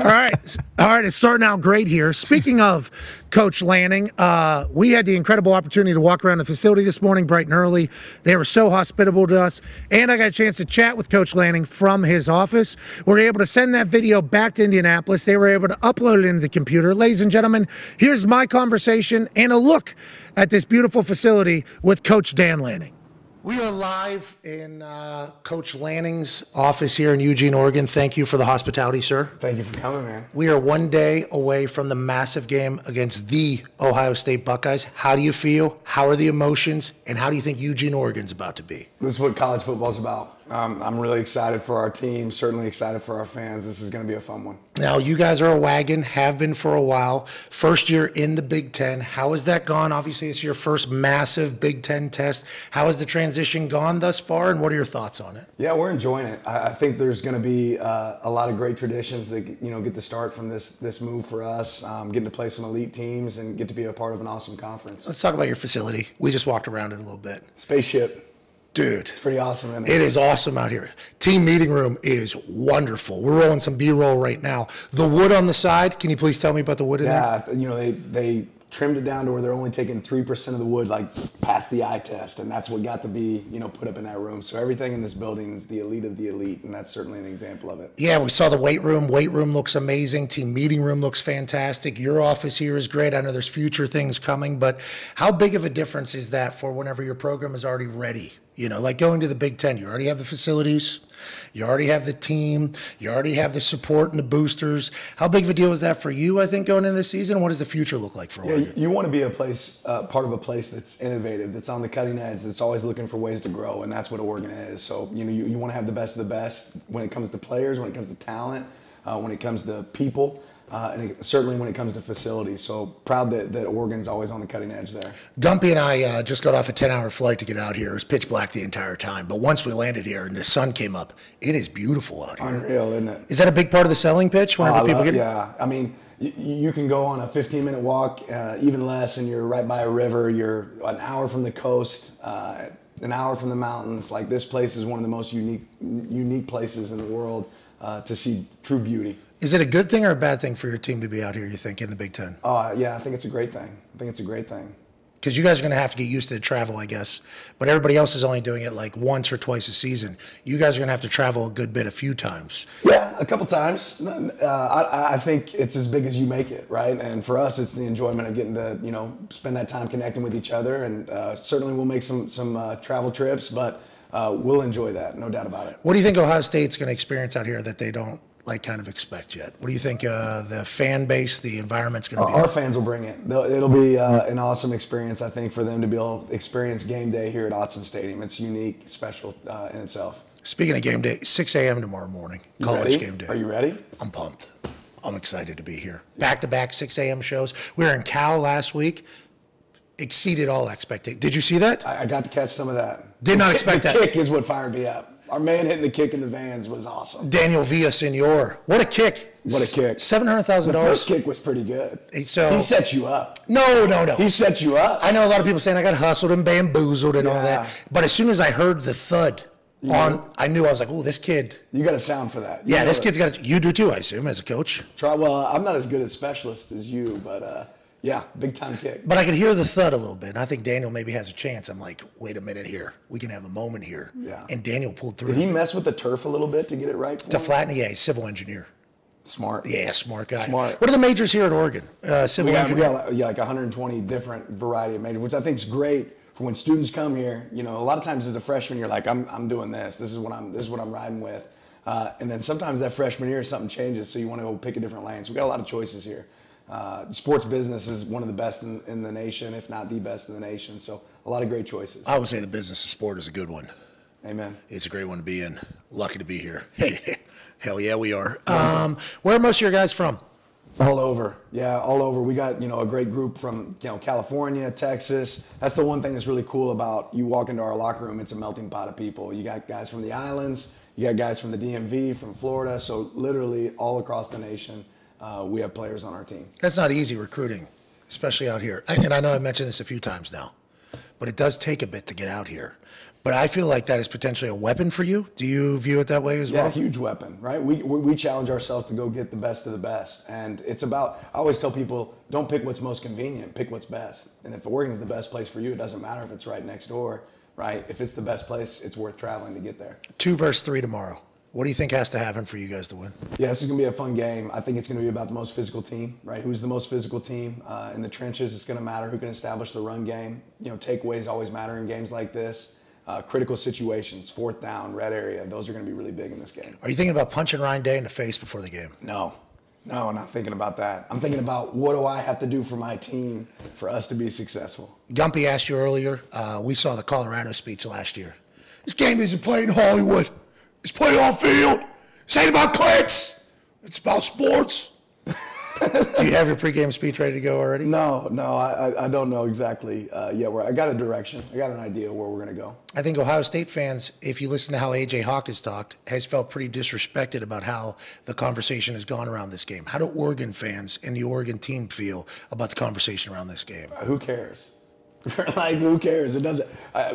All right. It's starting out great here. Speaking of Coach Lanning, we had the incredible opportunity to walk around the facility this morning, bright and early. They were so hospitable to us, and I got a chance to chat with Coach Lanning from his office. We were able to send that video back to Indianapolis. They were able to upload it into the computer. Ladies and gentlemen, here's my conversation and a look at this beautiful facility with Coach Dan Lanning. We are live in Coach Lanning's office here in Eugene, Oregon. Thank you for the hospitality, sir. Thank you for coming, man. We are one day away from the massive game against the Ohio State Buckeyes. How do you feel? How are the emotions? And how do you think Eugene, Oregon's about to be? This is what college football's about. I'm really excited for our team, certainly excited for our fans. This is going to be a fun one. Now, you guys are a wagon, have been for a while. First year in the Big Ten. How has that gone? Obviously, it's your first massive Big Ten test. How has the transition gone thus far, and what are your thoughts on it? Yeah, we're enjoying it. I think there's going to be a lot of great traditions that get the start from this move for us, getting to play some elite teams and get to be a part of an awesome conference. Let's talk about your facility. We just walked around it a little bit. Spaceship. Dude, it's pretty awesome, isn't it? It is awesome out here. Team meeting room is wonderful. We're rolling some B-roll right now. The wood on the side, can you please tell me about the wood in there? Yeah, they trimmed it down to where they're only taking 3% of the wood, like past the eye test, and that's what got to be, put up in that room. So everything in this building is the elite of the elite, and that's certainly an example of it. Yeah, we saw the weight room. Weight room looks amazing. Team meeting room looks fantastic. Your office here is great. I know there's future things coming, but how big of a difference is that for whenever your program is already ready? Like going to the Big Ten, you already have the facilities, you already have the team, you already have the support and the boosters. How big of a deal is that for you, I think, going into the season? What does the future look like for Oregon? You want to be a place, part of a place that's innovative, that's on the cutting edge, that's always looking for ways to grow, and that's what Oregon is. So, you want to have the best of the best when it comes to players, when it comes to talent, when it comes to people. And certainly when it comes to facilities. So proud that Oregon's always on the cutting edge there. Dumpy and I just got off a 10-hour flight to get out here. It was pitch black the entire time. But once we landed here and the sun came up, it is beautiful out here. Unreal, isn't it? Is that a big part of the selling pitch? Whenever people get... Yeah, I mean, you can go on a 15-minute walk, even less, and you're right by a river. You're an hour from the coast, an hour from the mountains. Like, this place is one of the most unique places in the world to see true beauty. Is it a good thing or a bad thing for your team to be out here, you think, in the Big Ten? Yeah, I think it's a great thing. I think it's a great thing. Because you guys are going to have to get used to the travel, I guess. But everybody else is only doing it like once or twice a season. You guys are going to have to travel a good bit a few times. Yeah, a couple times. I think it's as big as you make it, right? And for us, it's the enjoyment of getting to, spend that time connecting with each other. And certainly we'll make some travel trips, but we'll enjoy that, no doubt about it. What do you think Ohio State's going to experience out here that they don't kind of expect yet? What do you think the fan base, the environment's going to be? Our fans will bring it. It'll be an awesome experience, I think, for them to be able to experience game day here at Autzen Stadium. It's unique, special in itself. Speaking of game day, 6 a.m. tomorrow morning, college game day. Are you ready? I'm pumped. I'm excited to be here. Back-to-back 6 a.m. shows. We were in Cal last week. Exceeded all expectations. Did you see that? I got to catch some of that. Did not expect that. The kick is what fired me up. Our man hitting the kick in the Vans was awesome. Daniel Villasenor. What a kick. What a kick. $700,000. The first kick was pretty good. So, he set you up. No. He set you up. I know a lot of people saying I got hustled and bamboozled and all that. But as soon as I heard the thud I knew. I was like, oh, this kid. You got a sound for that. Yeah, this kid's got a – you do too, I assume, as a coach. Well, I'm not as good a specialist as you, but – yeah, big-time kick. But I could hear the thud a little bit, and I think Daniel maybe has a chance. I'm like, wait a minute here. We can have a moment here. Yeah. And Daniel pulled through. Did he mess with the turf a little bit to get it right? To flatten it? Yeah, he's a civil engineer. Smart. Yeah, smart guy. Smart. What are the majors here at Oregon? Civil engineering. Yeah, like 120 different variety of majors, which I think is great for when students come here. A lot of times as a freshman, you're like, I'm doing this. This is what I'm riding with. And then sometimes that freshman year, something changes, so you want to go pick a different lane. So we got a lot of choices here. Sports business is one of the best in the nation, if not the best in the nation. So a lot of great choices. I would say the business of sport is a good one. Amen. It's a great one to be in. Lucky to be here. Hell yeah, we are. Where are most of your guys from? All over. Yeah, all over. We got, a great group from, California, Texas. That's the one thing that's really cool about you walk into our locker room, it's a melting pot of people. You got guys from the islands. You got guys from the DMV, from Florida. So literally all across the nation. We have players on our team. That's not easy recruiting, especially out here. And I know I've mentioned this a few times now. but it does take a bit to get out here. But I feel like that is potentially a weapon for you. Do you view it that way as well? Yeah, huge weapon, right? We challenge ourselves to go get the best of the best. And it's about, I always tell people, don't pick what's most convenient, pick what's best. And if Oregon's the best place for you, it doesn't matter if it's right next door, right? If it's the best place, it's worth traveling to get there. 2 versus 3 tomorrow. What do you think has to happen for you guys to win? Yeah, this is going to be a fun game. I think it's going to be about the most physical team, right? Who's the most physical team? In the trenches, it's going to matter who can establish the run game. You know, takeaways always matter in games like this. Critical situations, 4th down, red area, those are going to be really big in this game. Are you thinking about punching Ryan Day in the face before the game? No. No, I'm not thinking about that. I'm thinking about what do I have to do for my team for us to be successful. Gumpy asked you earlier, we saw the Colorado speech last year. This game isn't played in Hollywood. It's played on field. This ain't about clicks. It's about sports. Do you have your pregame speech ready to go already? No, I don't know exactly yet. I got a direction. I got an idea where we're going to go. I think Ohio State fans, if you listen to how A.J. Hawk has talked, has felt pretty disrespected about how the conversation has gone around this game. How do Oregon fans and the Oregon team feel about the conversation around this game? Who cares? Like, who cares? It doesn't.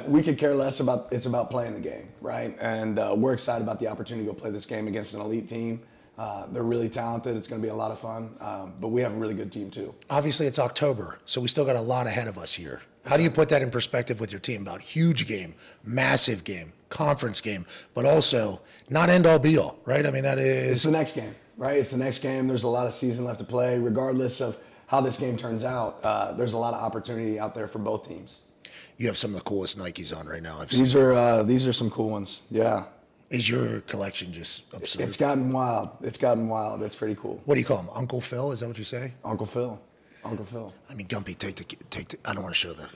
We could care less about, it's about playing the game, right? And we're excited about the opportunity to go play this game against an elite team. They're really talented. It's going to be a lot of fun, but we have a really good team too. Obviously, it's October, so we still got a lot ahead of us here. How do you put that in perspective with your team about huge game, massive game, conference game, but also not end all be all, right? I mean, that is... It's the next game, right? It's the next game. There's a lot of season left to play. Regardless of how this game turns out, there's a lot of opportunity out there for both teams. You have some of the coolest Nikes on right now. These are some cool ones, yeah. Is your collection just absurd? It's gotten wild. It's gotten wild. That's pretty cool. What do you call him? Uncle Phil? Is that what you say? Uncle Phil. Uncle Phil. I mean, Gumpy, take the, I don't want to show the,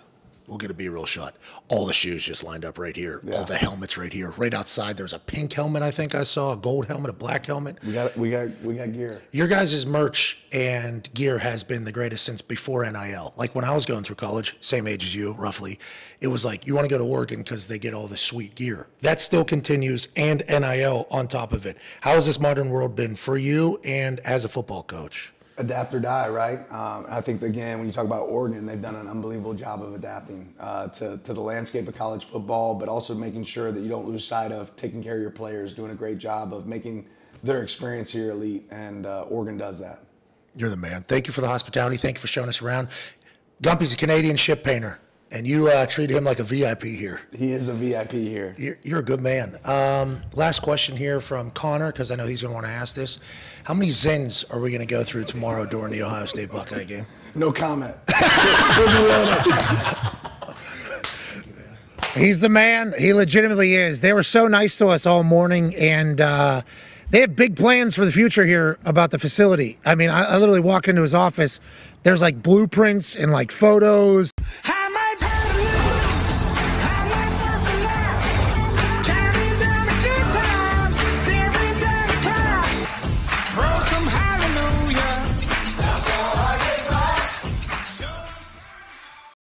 we'll get a B-roll shot. All the shoes just lined up right here. Yeah. All the helmets right here. Right outside, there's a pink helmet I think I saw, a gold helmet, a black helmet. We got gear. Your guys' merch and gear has been the greatest since before NIL. Like when I was going through college, same age as you, roughly, it was like, you want to go to Oregon because they get all this sweet gear. That still continues, and NIL on top of it. How has this modern world been for you and as a football coach? Adapt or die, right? I think, again, when you talk about Oregon, they've done an unbelievable job of adapting to the landscape of college football, but also making sure that you don't lose sight of taking care of your players, doing a great job of making their experience here elite, and Oregon does that. You're the man. Thank you for the hospitality. Thank you for showing us around. Gumpy's a Canadian ship painter, and you treat him like a VIP here. He is a VIP here. You're a good man. Last question here from Connor, because I know he's going to want to ask this. How many zins are we going to go through tomorrow during the Ohio State Buckeye game? No comment. He's the man. He legitimately is. They were so nice to us all morning, and they have big plans for the future here about the facility. I mean, I literally walk into his office. There's like blueprints and like photos.